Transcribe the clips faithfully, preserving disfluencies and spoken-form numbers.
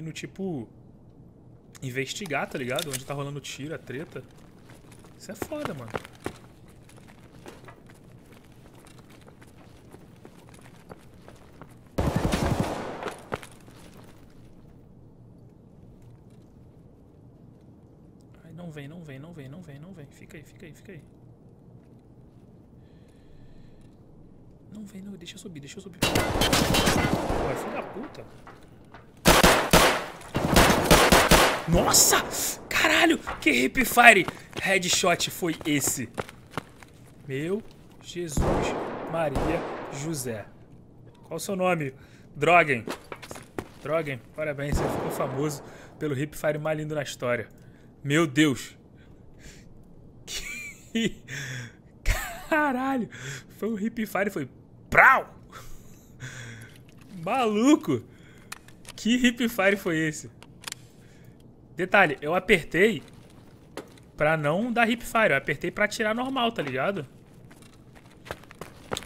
Indo, tipo, investigar, tá ligado? Onde tá rolando tiro, a treta. Isso é foda, mano. Ai, não vem, não vem, não vem, não vem, não vem. Fica aí, fica aí, fica aí. Não vem, não. Deixa eu subir, deixa eu subir. Ué, filho da puta. Nossa! Caralho! Que hip fire! Headshot foi esse. Meu Jesus Maria José. Qual o seu nome? Drogen. Drogen, parabéns. Você ficou famoso pelo hip fire mais lindo na história. Meu Deus. Que... Caralho. Foi um hip fire, foi... Prau! Maluco! Que hip fire foi esse? Detalhe, eu apertei pra não dar hipfire, eu apertei pra atirar normal, tá ligado?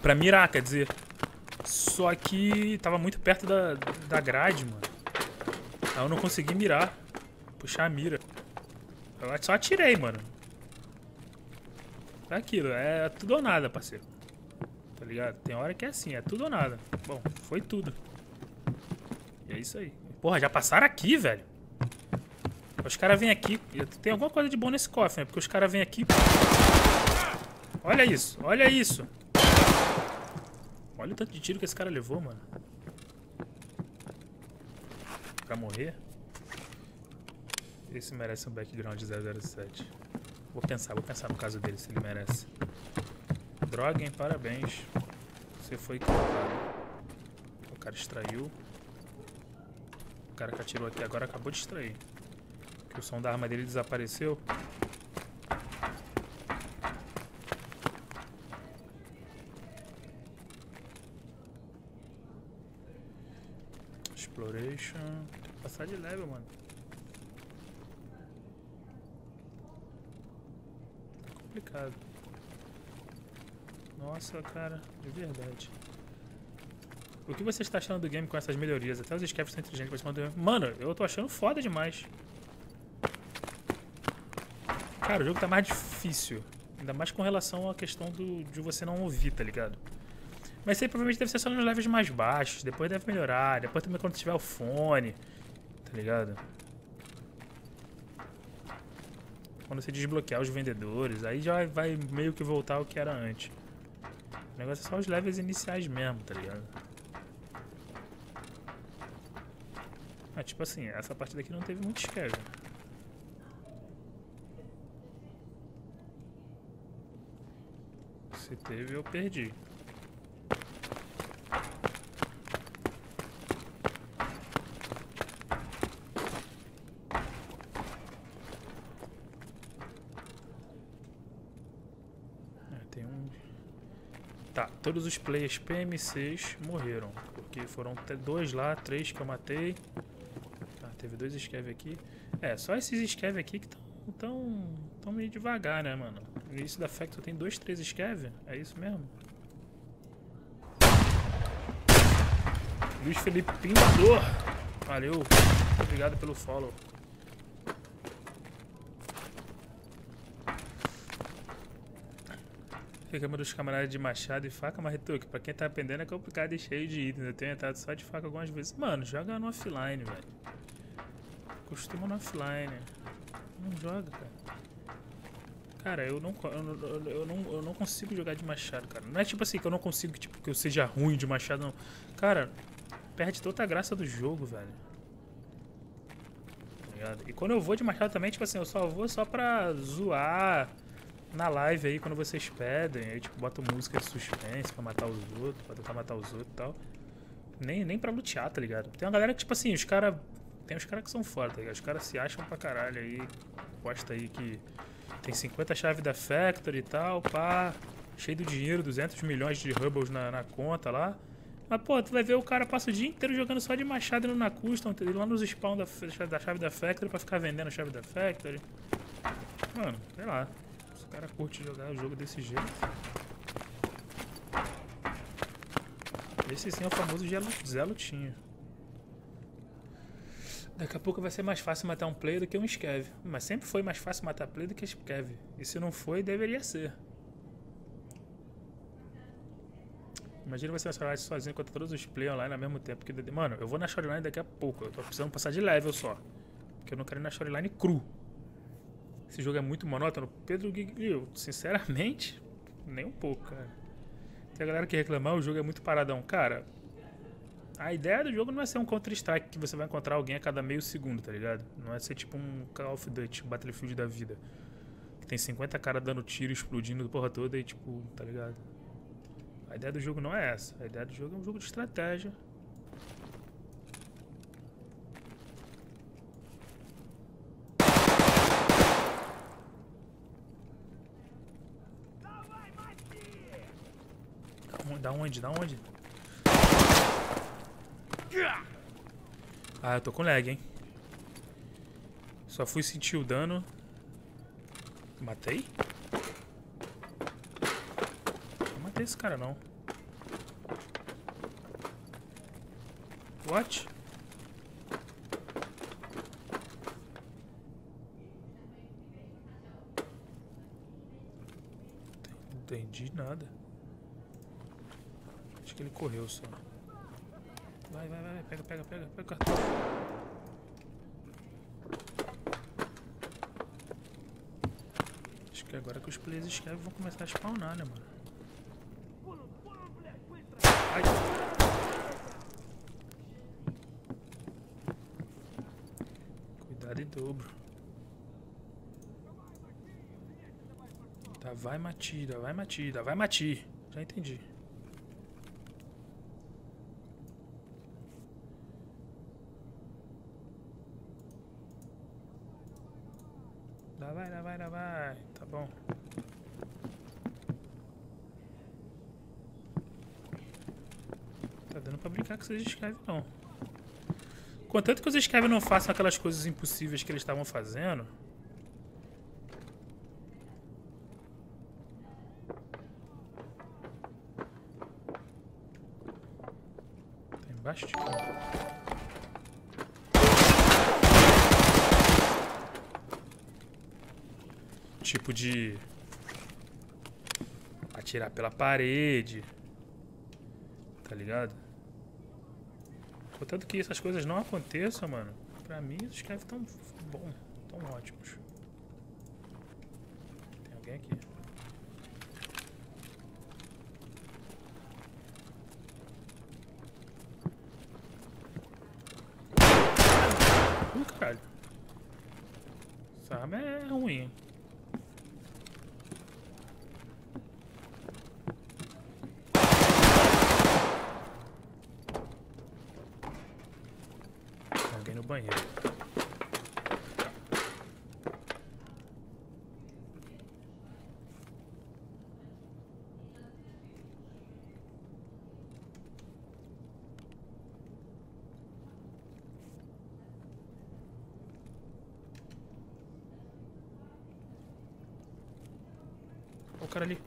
Pra mirar, quer dizer. Só que tava muito perto da, da grade, mano. Aí eu não consegui mirar, puxar a mira. Eu só atirei, mano. É aquilo, é tudo ou nada, parceiro. Tá ligado? Tem hora que é assim, é tudo ou nada. Bom, foi tudo. E é isso aí. Porra, já passaram aqui, velho. Os caras vêm aqui. Tem alguma coisa de bom nesse cofre, né? Porque os caras vêm aqui. Olha isso, olha isso. Olha o tanto de tiro que esse cara levou, mano. Pra morrer. Esse merece um background zero zero sete. Vou pensar, vou pensar no caso dele, se ele merece. Drogen, parabéns. Você foi colocado. O cara extraiu. O cara que atirou aqui agora acabou de extrair. O som da arma dele desapareceu. Exploration. Tem que passar de level, mano. Tá complicado. Nossa, cara. De verdade. O que você está achando do game com essas melhorias? Até os scavengers são inteligentes. Mano, eu tô achando foda demais. Cara, o jogo tá mais difícil. Ainda mais com relação à questão do, de você não ouvir, tá ligado? Mas isso aí provavelmente deve ser só nos levels mais baixos. Depois deve melhorar. Depois também quando tiver o fone. Tá ligado? Quando você desbloquear os vendedores. Aí já vai meio que voltar ao que era antes. O negócio é só os levels iniciais mesmo, tá ligado? Mas tipo assim, essa parte daqui não teve muito esquema. Se teve, eu perdi. É, tem um... Tá, todos os players P M Cs morreram. Porque foram até dois lá, três que eu matei. Tá, teve dois escavengers aqui. É, só esses escavengers aqui que estão tão meio devagar, né, mano? No início da Factory tem dois, três scavengers? É isso mesmo? Luiz Felipindo! Valeu! Muito obrigado pelo follow. Ficamos dos camaradas de machado e faca, mas Marretuque, pra quem tá aprendendo é complicado e cheio de itens. Eu tenho entrado só de faca algumas vezes. Mano, joga no offline, velho. Costuma no offline. Não joga, cara. Cara, eu não, eu, eu, eu, não, eu não consigo jogar de machado, cara. Não é tipo assim que eu não consigo tipo, que eu seja ruim de machado, não. Cara, perde toda a graça do jogo, velho. Tá ligado? E quando eu vou de machado também, tipo assim, eu só vou só pra zoar na live aí, quando vocês pedem. Aí, tipo, boto música de suspense pra matar os outros, pra tentar matar os outros e tal. Nem, nem pra lutear, tá ligado? Tem uma galera que, tipo assim, os caras... Tem uns caras que são foda, tá ligado? Os caras se acham pra caralho aí. Posta aí que... Tem cinquenta chaves da Factory e tal, pá. Cheio do dinheiro, duzentos milhões de rubles na, na conta lá. Mas, pô, tu vai ver o cara passa o dia inteiro jogando só de machado na custom, lá nos spawn da, da chave da Factory pra ficar vendendo a chave da Factory. Mano, sei lá. Os caras curtem jogar o jogo desse jeito. Esse sim é o famoso Zelutinho. Daqui a pouco vai ser mais fácil matar um player do que um scav. Mas sempre foi mais fácil matar player do que scav. E se não foi, deveria ser. Imagina você na Shoreline sozinho contra todos os players online ao mesmo tempo. Que... Mano, eu vou na Shoreline daqui a pouco. Eu tô precisando passar de level só. Porque eu não quero ir na Shoreline cru. Esse jogo é muito monótono. Pedro Guiguiu, sinceramente, nem um pouco, cara. Tem a galera que reclamar, o jogo é muito paradão. Cara, a ideia do jogo não é ser um Counter-Strike que você vai encontrar alguém a cada meio segundo, tá ligado? Não é ser tipo um Call of Duty, Battlefield da vida. Que tem cinquenta caras dando tiro, explodindo do porra toda e tipo, tá ligado? A ideia do jogo não é essa. A ideia do jogo é um jogo de estratégia. Da onde? Da onde? Ah, eu tô com lag, hein? Só fui sentir o dano. Matei? Não matei esse cara, não. What? Não entendi nada. Acho que ele correu só. Vai, vai, vai, pega, pega, pega, pega o cartão. Acho que agora que os players escrevem vão começar a spawnar, né, mano? Ai. Cuidado em dobro. Tá, vai, Matida, vai, Matida, vai, Mati. Já entendi. Lá vai, lá vai, lá vai. Tá bom. Tá dando pra brincar com esses escravos, não. Contanto que os escravos não façam aquelas coisas impossíveis que eles estavam fazendo. Tá embaixo de mim. Tipo de atirar pela parede, tá ligado? Contanto que essas coisas não aconteçam, mano, pra mim os caras tão bom, tão ótimos. Tem alguém aqui. Ui, caralho. Essa arma é ruim, hein? Banheiro. Olha o cara ali.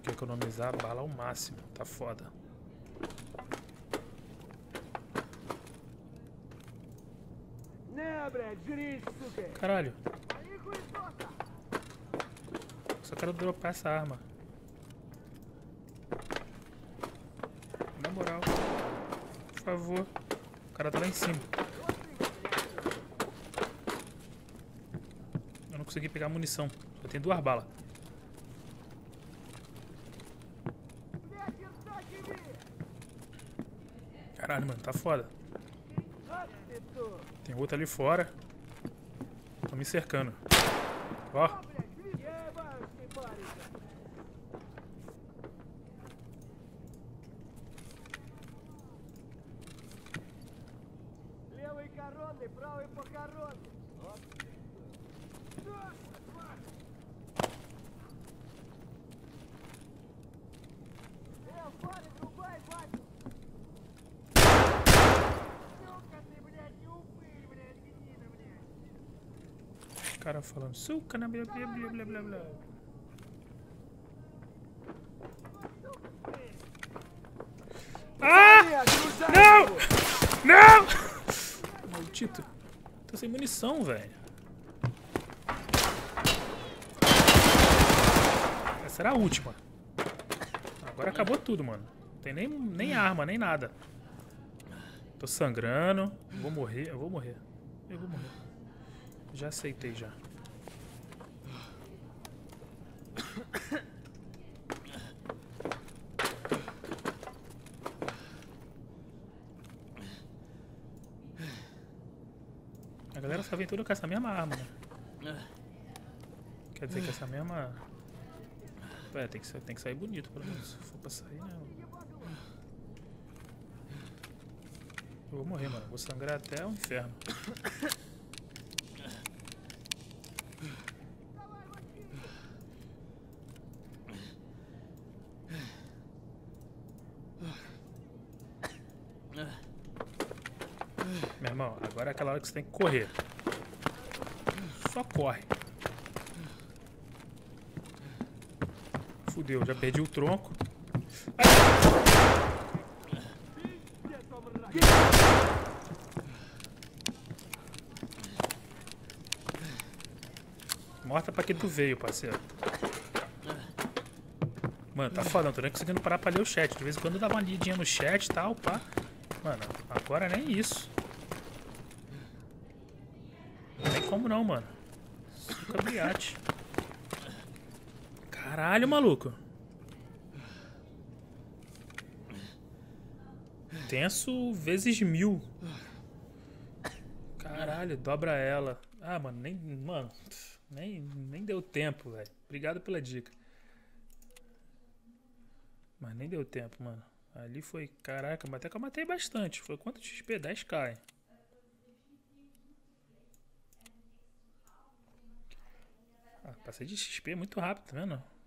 Que economizar a bala ao máximo, tá foda. Caralho. Só quero dropar essa arma. Na moral. Por favor. O cara tá lá em cima. Eu não consegui pegar munição. Só tem duas balas. Caralho, mano, tá foda. Tem outro ali fora. Tô me cercando. Ó. Leo e Carone, bravo e Pocarone. Cara falando suca na blá blá blá blá blá. Ah! Não! Não! Maldito. Tô sem munição, velho. Essa era a última. Agora acabou tudo, mano. Não tem nem, nem arma, nem nada. Tô sangrando. Vou morrer, eu vou morrer. Eu vou morrer. Já aceitei, já. A galera só vem tudo com essa mesma arma, né? Quer dizer que essa mesma... É, tem que sair, tem que sair bonito, pelo menos. Se for pra sair, né? Eu vou morrer, mano. Vou sangrar até o inferno. Meu irmão, agora é aquela hora que você tem que correr. Só corre. Fudeu, já perdi o tronco. Morta pra que tu veio, parceiro. Mano, tá foda, não tô nem conseguindo parar pra ler o chat. De vez em quando eu dava uma lidinha no chat e tal, pá. Mano, agora nem isso. Nem como não, mano. Suca briate. Caralho, maluco. Tenso vezes mil. Caralho, dobra ela. Ah, mano, nem... Mano... Nem, nem deu tempo, velho. Obrigado pela dica. Mas nem deu tempo, mano. Ali foi... Caraca, mas até que eu matei bastante. Foi quanto de X P? dez K, hein? Ah, passei de X P muito rápido, tá vendo?